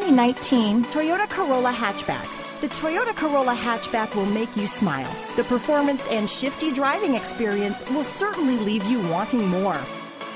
2019 Toyota Corolla Hatchback. The Toyota Corolla Hatchback will make you smile. The performance and shifty driving experience will certainly leave you wanting more.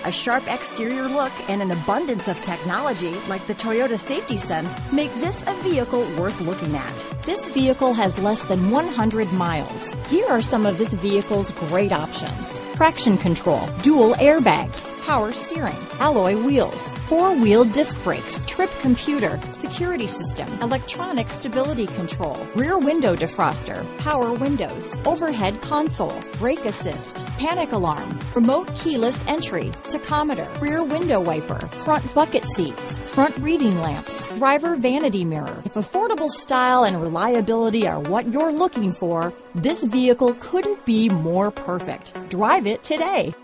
A sharp exterior look and an abundance of technology, like the Toyota Safety Sense, make this a vehicle worth looking at. This vehicle has less than 100 miles. Here are some of this vehicle's great options: traction control, dual airbags, power steering, alloy wheels, four-wheel disc brakes, trip computer, security system, electronic stability control, rear window defroster, power windows, overhead console, brake assist, panic alarm, remote keyless entry, tachometer, rear window wiper, front bucket seats, front reading lamps, driver vanity mirror. If affordable style and reliability are what you're looking for, this vehicle couldn't be more perfect. Drive it today.